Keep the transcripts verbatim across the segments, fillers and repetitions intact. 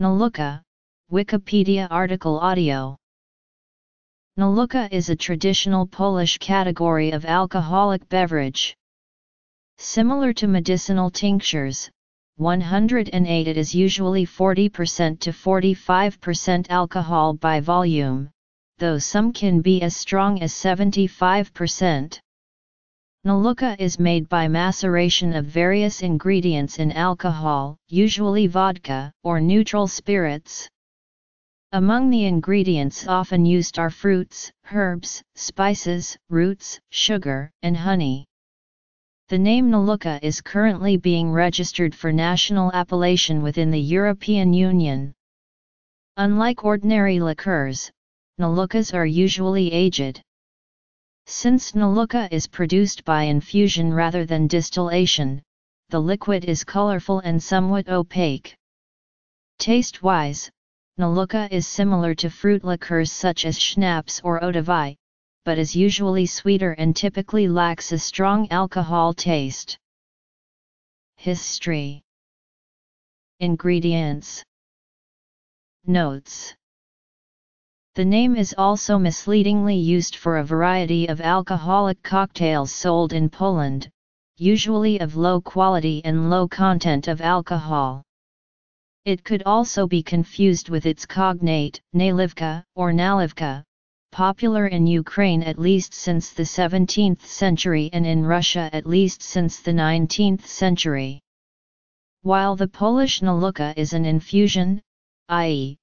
Nalewka, Wikipedia article audio. Nalewka is a traditional Polish category of alcoholic beverage. Similar to medicinal tinctures, one hundred eight it is usually forty percent to forty-five percent alcohol by volume, though some can be as strong as seventy-five percent. Nalewka is made by maceration of various ingredients in alcohol, usually vodka, or neutral spirits. Among the ingredients often used are fruits, herbs, spices, roots, sugar, and honey. The name Nalewka is currently being registered for national appellation within the European Union. Unlike ordinary liqueurs, Nalewkas are usually aged. Since Nalewka is produced by infusion rather than distillation, the liquid is colorful and somewhat opaque. Taste-wise, Nalewka is similar to fruit liqueurs such as schnapps or eau de vie, but is usually sweeter and typically lacks a strong alcohol taste. History. Ingredients. Notes. The name is also misleadingly used for a variety of alcoholic cocktails sold in Poland, usually of low quality and low content of alcohol. It could also be confused with its cognate, Nalewka, or Nalewka, popular in Ukraine at least since the seventeenth century and in Russia at least since the nineteenth century. While the Polish Nalewka is an infusion, that is,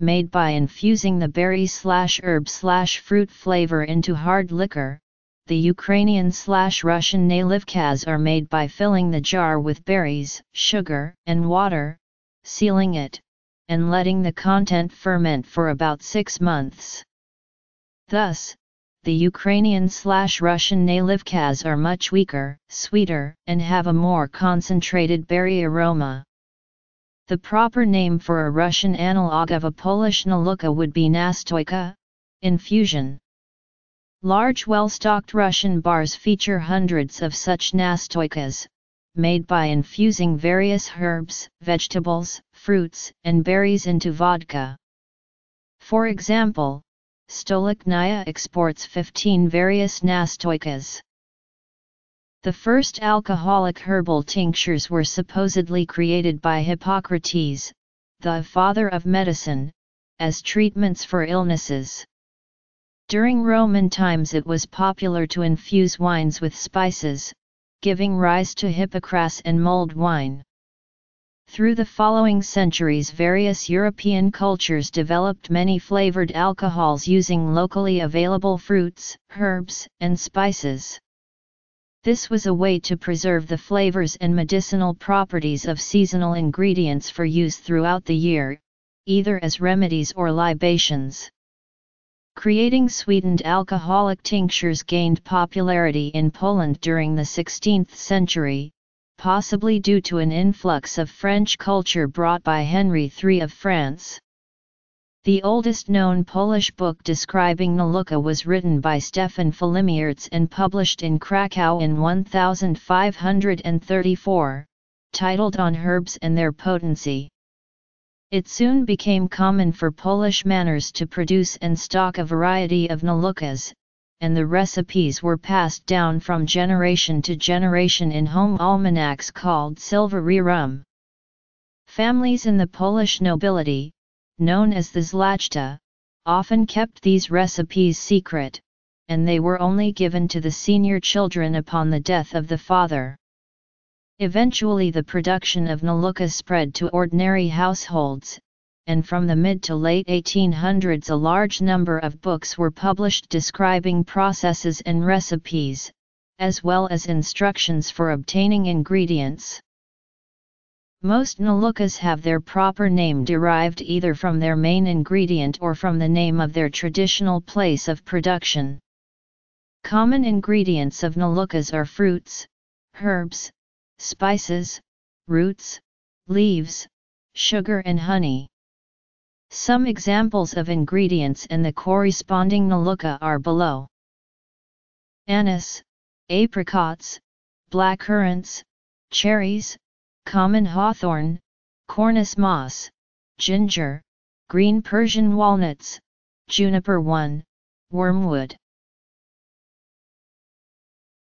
made by infusing the berry-slash-herb-slash-fruit flavor into hard liquor, the Ukrainian-slash-Russian Nalewkas are made by filling the jar with berries, sugar, and water, sealing it, and letting the content ferment for about six months. Thus, the Ukrainian-slash-Russian Nalewkas are much weaker, sweeter, and have a more concentrated berry aroma. The proper name for a Russian analogue of a Polish Nalewka would be nastoyka, infusion. Large well-stocked Russian bars feature hundreds of such nastoykas, made by infusing various herbs, vegetables, fruits, and berries into vodka. For example, Stolichnaya exports fifteen various nastoykas. The first alcoholic herbal tinctures were supposedly created by Hippocrates, the father of medicine, as treatments for illnesses. During Roman times it was popular to infuse wines with spices, giving rise to Hippocras and mulled wine. Through the following centuries various European cultures developed many flavored alcohols using locally available fruits, herbs, and spices. This was a way to preserve the flavors and medicinal properties of seasonal ingredients for use throughout the year, either as remedies or libations. Creating sweetened alcoholic tinctures gained popularity in Poland during the sixteenth century, possibly due to an influx of French culture brought by Henry the third of France. The oldest known Polish book describing Nalewka was written by Stefan Filimierz and published in Krakow in one thousand five hundred thirty-four, titled On Herbs and Their Potency. It soon became common for Polish manors to produce and stock a variety of Nalewkas, and the recipes were passed down from generation to generation in home almanacs called silvererum. Families in the Polish nobility, known as the Zlachta, often kept these recipes secret, and they were only given to the senior children upon the death of the father. Eventually the production of Nalewka spread to ordinary households, and from the mid to late eighteen hundreds a large number of books were published describing processes and recipes, as well as instructions for obtaining ingredients. Most Nalewkas have their proper name derived either from their main ingredient or from the name of their traditional place of production. Common ingredients of Nalewkas are fruits, herbs, spices, roots, leaves, sugar and honey. Some examples of ingredients and the corresponding Nalewka are below. Anise, apricots, black currants, cherries, common hawthorn, cornice moss, ginger, green Persian walnuts, juniper one, wormwood.